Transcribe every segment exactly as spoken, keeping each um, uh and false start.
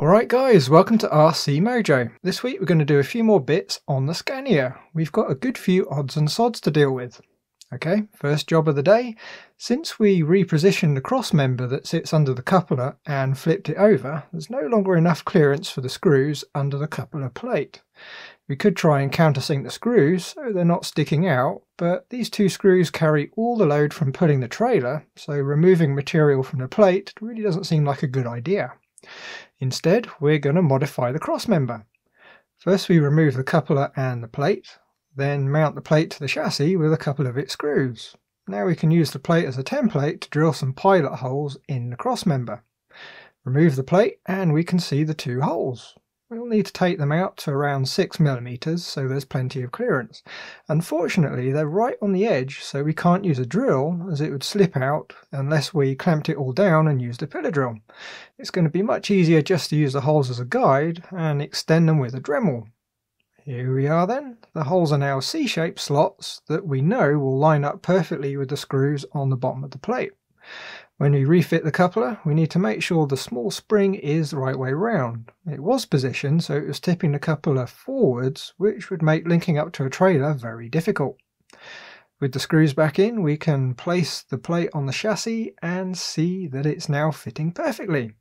Alright guys, welcome to R C Mojo. This week we're going to do a few more bits on the Scania. We've got a good few odds and sods to deal with. Okay, first job of the day. Since we repositioned the cross member that sits under the coupler and flipped it over, there's no longer enough clearance for the screws under the coupler plate. We could try and countersink the screws so they're not sticking out, but these two screws carry all the load from pulling the trailer, so removing material from the plate really doesn't seem like a good idea. Instead, we're going to modify the cross member. First we remove the coupler and the plate, then mount the plate to the chassis with a couple of its screws. Now we can use the plate as a template to drill some pilot holes in the cross member. Remove the plate and we can see the two holes. We'll need to take them out to around six millimeters so there's plenty of clearance. Unfortunately they're right on the edge so we can't use a drill as it would slip out unless we clamped it all down and used a pillar drill. It's going to be much easier just to use the holes as a guide and extend them with a Dremel. Here we are then. The holes are now C-shaped slots that we know will line up perfectly with the screws on the bottom of the plate. When we refit the coupler, we need to make sure the small spring is the right way round. It was positioned, so it was tipping the coupler forwards, which would make linking up to a trailer very difficult. With the screws back in, we can place the plate on the chassis and see that it's now fitting perfectly.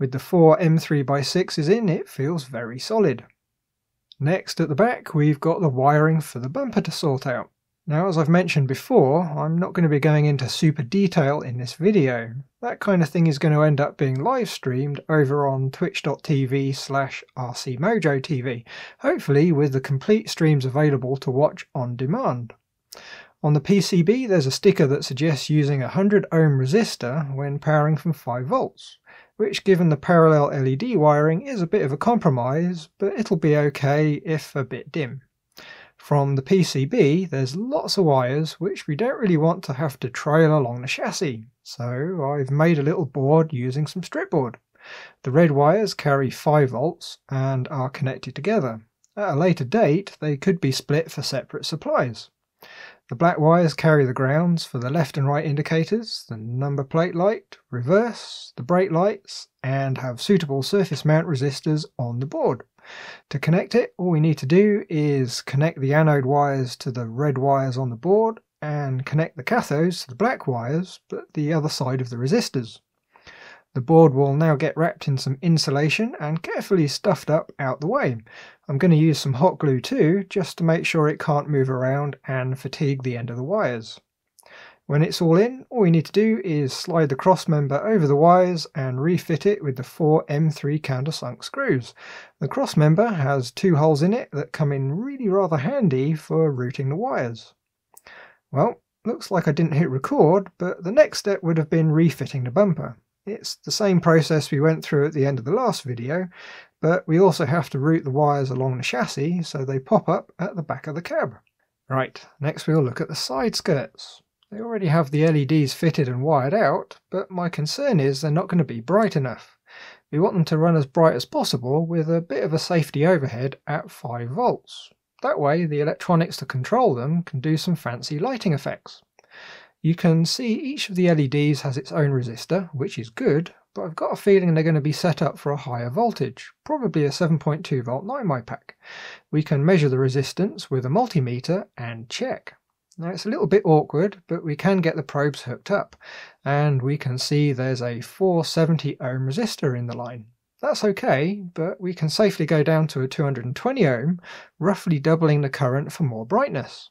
With the four M three by sixes in, it feels very solid. Next at the back, we've got the wiring for the bumper to sort out. Now, as I've mentioned before, I'm not going to be going into super detail in this video. That kind of thing is going to end up being live streamed over on twitch dot t v slash r c mojo t v, hopefully with the complete streams available to watch on demand. On the P C B, there's a sticker that suggests using a one hundred ohm resistor when powering from five volts, which given the parallel L E D wiring is a bit of a compromise, but it'll be okay if a bit dim. From the P C B, there's lots of wires which we don't really want to have to trail along the chassis, so I've made a little board using some strip board. The red wires carry five volts and are connected together. At a later date, they could be split for separate supplies. The black wires carry the grounds for the left and right indicators, the number plate light, reverse, the brake lights, and have suitable surface mount resistors on the board. To connect it, all we need to do is connect the anode wires to the red wires on the board and connect the cathodes to the black wires, but the other side of the resistors. The board will now get wrapped in some insulation and carefully stuffed up out the way. I'm going to use some hot glue too, just to make sure it can't move around and fatigue the end of the wires. When it's all in, all we need to do is slide the cross member over the wires and refit it with the four M three countersunk screws. The cross member has two holes in it that come in really rather handy for routing the wires. Well, looks like I didn't hit record, but the next step would have been refitting the bumper. It's the same process we went through at the end of the last video, but we also have to route the wires along the chassis so they pop up at the back of the cab. Right, next we'll look at the side skirts. They already have the L E Ds fitted and wired out, but my concern is they're not going to be bright enough. We want them to run as bright as possible with a bit of a safety overhead at five volts. That way the electronics to control them can do some fancy lighting effects. You can see each of the L E Ds has its own resistor, which is good, but I've got a feeling they're going to be set up for a higher voltage, probably a seven point two volt NiMH pack. We can measure the resistance with a multimeter and check. Now it's a little bit awkward, but we can get the probes hooked up and we can see there's a four seventy ohm resistor in the line. That's okay, but we can safely go down to a two hundred twenty ohm, roughly doubling the current for more brightness.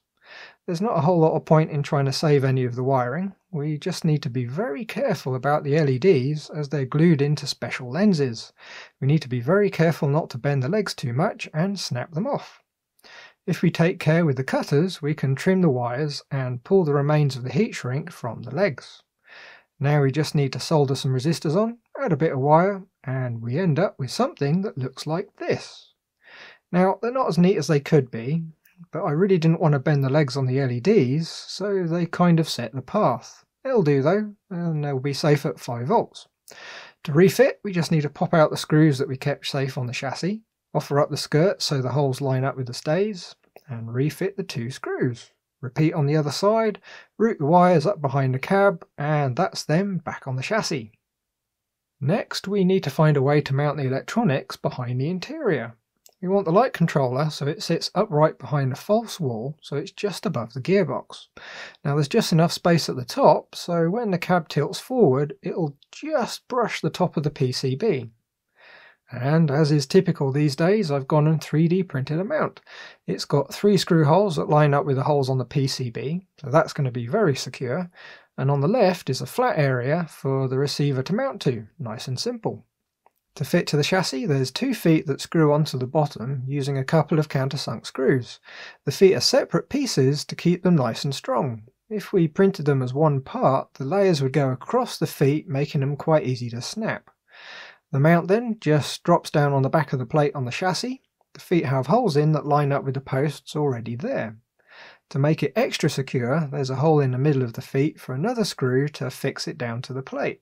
There's not a whole lot of point in trying to save any of the wiring. We just need to be very careful about the L E Ds as they're glued into special lenses. We need to be very careful not to bend the legs too much and snap them off. If we take care with the cutters, we can trim the wires and pull the remains of the heat shrink from the legs. Now we just need to solder some resistors on, add a bit of wire, and we end up with something that looks like this. Now, they're not as neat as they could be, but I really didn't want to bend the legs on the L E Ds, so they kind of set the path. They'll do though, and they'll be safe at five volts. To refit, we just need to pop out the screws that we kept safe on the chassis, offer up the skirt so the holes line up with the stays, and refit the two screws. Repeat on the other side, route the wires up behind the cab, and that's them back on the chassis. Next, we need to find a way to mount the electronics behind the interior. We want the light controller so it sits upright behind the false wall, so it's just above the gearbox. Now there's just enough space at the top, so when the cab tilts forward, it'll just brush the top of the P C B. And as is typical these days, I've gone and three D printed a mount. It's got three screw holes that line up with the holes on the P C B, so that's going to be very secure. And on the left is a flat area for the receiver to mount to, nice and simple. To fit to the chassis, there's two feet that screw onto the bottom using a couple of countersunk screws. The feet are separate pieces to keep them nice and strong. If we printed them as one part, the layers would go across the feet, making them quite easy to snap. The mount then just drops down on the back of the plate on the chassis. The feet have holes in that line up with the posts already there. To make it extra secure, there's a hole in the middle of the feet for another screw to fix it down to the plate.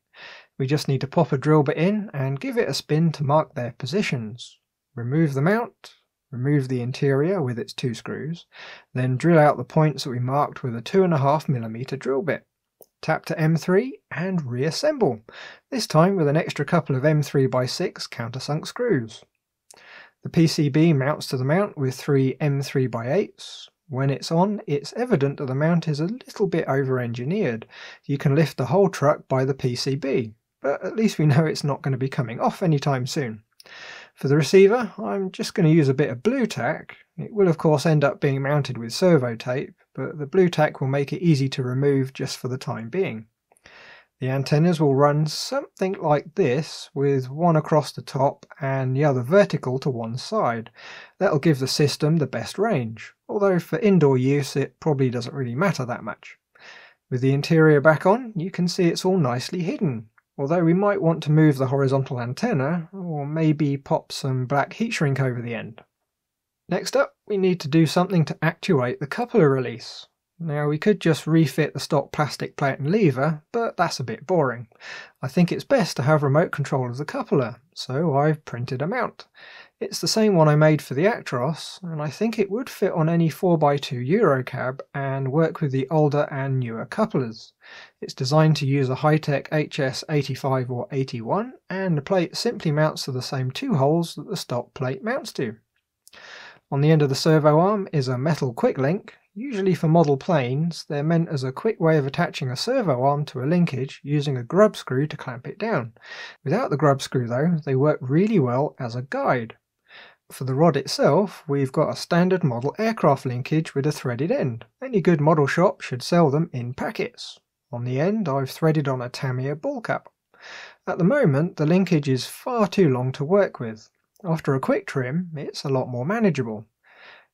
We just need to pop a drill bit in and give it a spin to mark their positions. Remove the mount, remove the interior with its two screws, then drill out the points that we marked with a two point five millimeter drill bit. Tap to M three and reassemble, this time with an extra couple of M three by six countersunk screws. The P C B mounts to the mount with three M three by eights. When it's on, it's evident that the mount is a little bit over-engineered. You can lift the whole truck by the P C B, but at least we know it's not going to be coming off anytime soon. For the receiver, I'm just going to use a bit of blue tack. It will of course end up being mounted with servo tape, but the blue tack will make it easy to remove just for the time being. The antennas will run something like this, with one across the top and the other vertical to one side. That'll give the system the best range, although for indoor use it probably doesn't really matter that much. With the interior back on, you can see it's all nicely hidden, although we might want to move the horizontal antenna, or maybe pop some black heat shrink over the end. Next up, we need to do something to actuate the coupler release. Now we could just refit the stock plastic plate and lever, but that's a bit boring. I think it's best to have remote control of the coupler, so I've printed a mount. It's the same one I made for the Actros, and I think it would fit on any four by two Euro cab and work with the older and newer couplers. It's designed to use a high-tech H S eighty-five or eighty-one, and the plate simply mounts to the same two holes that the stock plate mounts to. On the end of the servo arm is a metal quick link. Usually for model planes, they're meant as a quick way of attaching a servo arm to a linkage using a grub screw to clamp it down. Without the grub screw though, they work really well as a guide. For the rod itself, we've got a standard model aircraft linkage with a threaded end. Any good model shop should sell them in packets. On the end, I've threaded on a Tamiya ball cap. At the moment, the linkage is far too long to work with. After a quick trim, it's a lot more manageable.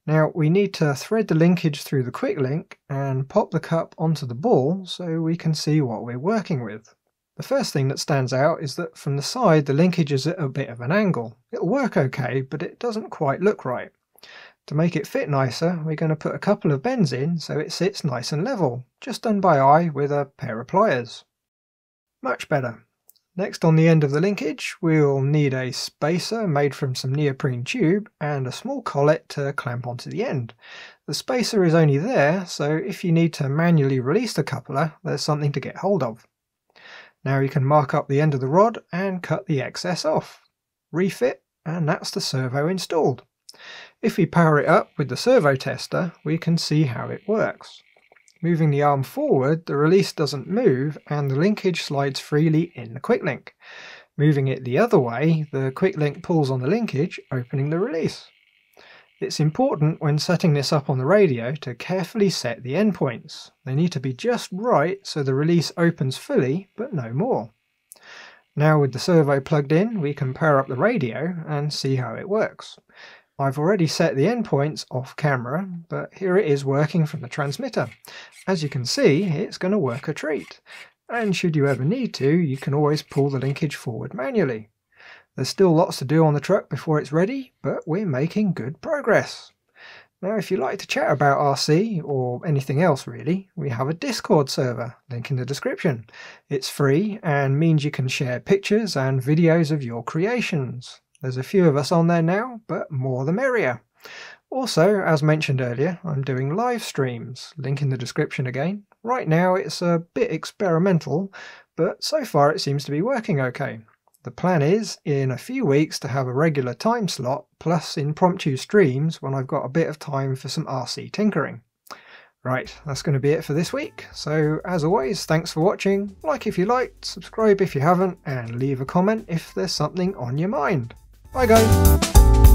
Now we need to thread the linkage through the quick link and pop the cup onto the ball so we can see what we're working with. The first thing that stands out is that from the side the linkage is at a bit of an angle. It'll work okay, but it doesn't quite look right. To make it fit nicer, we're going to put a couple of bends in so it sits nice and level, just done by eye with a pair of pliers. Much better. Next, on the end of the linkage, we'll need a spacer made from some neoprene tube and a small collet to clamp onto the end. The spacer is only there, so if you need to manually release the coupler, there's something to get hold of. Now you can mark up the end of the rod and cut the excess off. Refit, and that's the servo installed. If we power it up with the servo tester, we can see how it works. Moving the arm forward, the release doesn't move and the linkage slides freely in the quick link. Moving it the other way, the quick link pulls on the linkage, opening the release. It's important when setting this up on the radio to carefully set the endpoints. They need to be just right so the release opens fully, but no more. Now with the servo plugged in, we can power up the radio and see how it works. I've already set the endpoints off camera, but here it is working from the transmitter. As you can see, it's going to work a treat, and should you ever need to, you can always pull the linkage forward manually. There's still lots to do on the truck before it's ready, but we're making good progress. Now if you'd like to chat about R C, or anything else really, we have a Discord server, link in the description. It's free and means you can share pictures and videos of your creations. There's a few of us on there now, but more the merrier. Also, as mentioned earlier, I'm doing live streams, link in the description again. Right now it's a bit experimental, but so far it seems to be working okay. The plan is, in a few weeks, to have a regular time slot, plus impromptu streams when I've got a bit of time for some R C tinkering. Right, that's going to be it for this week. So, as always, thanks for watching, like if you liked, subscribe if you haven't, and leave a comment if there's something on your mind. Bye guys!